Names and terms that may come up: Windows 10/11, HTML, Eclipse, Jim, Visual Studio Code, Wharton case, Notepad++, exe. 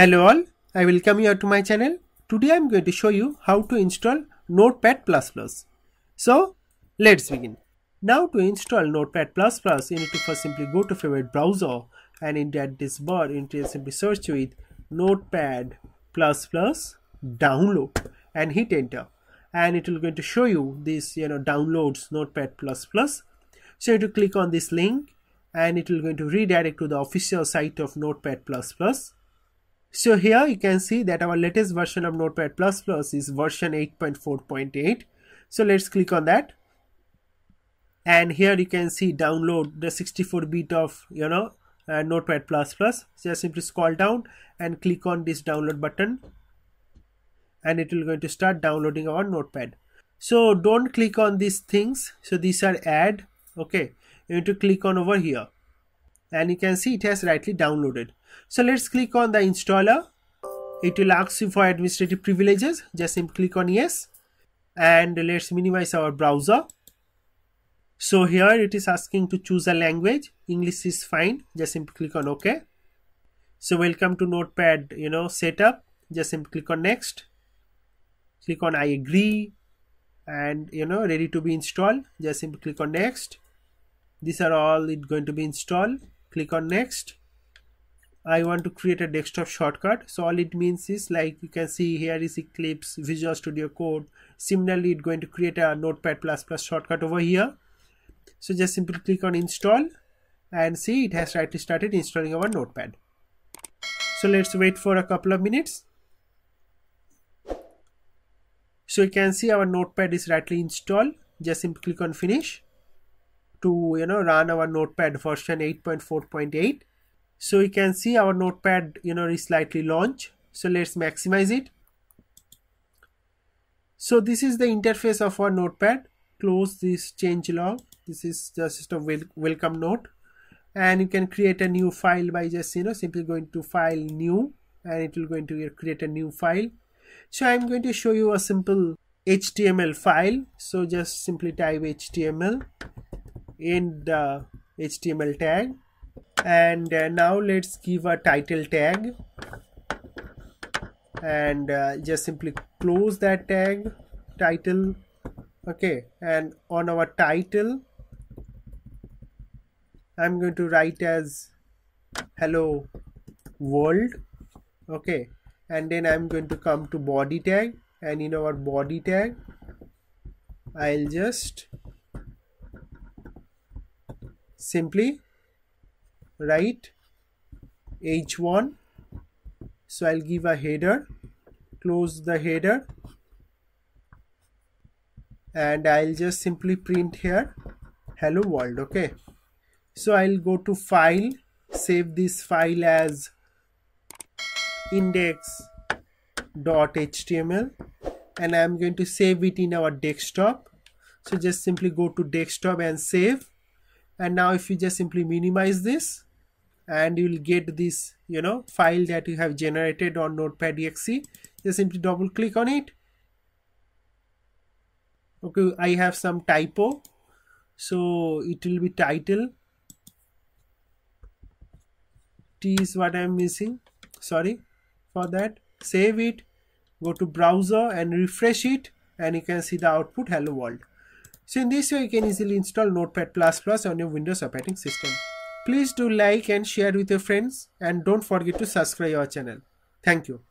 Hello all, I welcome you to my channel. Today I am going to show you how to install Notepad++. So let's begin. Now to install Notepad++, you need to first simply go to favorite browser and in the address bar you need to simply search with Notepad++ download and hit enter, and it will going to show you this downloads Notepad++. So you need to click on this link and it will going to redirect to the official site of Notepad++. So here you can see that our latest version of Notepad++ is version 8.4.8. So let's click on that. And here you can see download the 64-bit of Notepad++. Just simply scroll down and click on this download button. And it will going to start downloading our Notepad. So don't click on these things. So these are add. Okay. You need to click on over here. And you can see it has rightly downloaded. So let's click on the installer. It will ask you for administrative privileges. Just simply click on yes. And let's minimize our browser. So here it is asking to choose a language. English is fine. Just simply click on OK. So welcome to Notepad, setup. Just simply click on next. Click on I agree. And ready to be installed. Just simply click on next. These are all it going to be installed. Click on next. I want to create a desktop shortcut. So all it means is, like you can see here is Eclipse, Visual Studio Code. Similarly, it's going to create a Notepad++ shortcut over here. So just simply click on install and see it has rightly started installing our Notepad. So let's wait for a couple of minutes. So you can see our Notepad is rightly installed. Just simply click on finish to run our Notepad version 8.4.8. So you can see our Notepad is slightly launched. So let's maximize it. So this is the interface of our Notepad. Close this changelog. This is just a welcome note, and you can create a new file by just simply going to file new, and it will going to create a new file. So I'm going to show you a simple HTML file. So just simply type HTML in the HTML tag. And now let's give a title tag, and just simply close that tag title. Okay, and on our title I'm going to write as hello world. Okay, and then I'm going to come to body tag, and in our body tag I'll just simply write h1. So I'll give a header, close the header, and I'll just simply print here hello world. Okay, so I'll go to file, save this file as index.html, and I'm going to save it in our desktop. So just simply go to desktop and save. And now if you just simply minimize this, and you will get this file that you have generated on Notepad.exe. Just simply double click on it. Okay, I have some typo, so it will be title. T is what I am missing, sorry for that. Save it, go to browser and refresh it, and you can see the output hello world. So in this way you can easily install Notepad++ on your Windows operating system. Please do like and share with your friends, and don't forget to subscribe our channel. Thank you.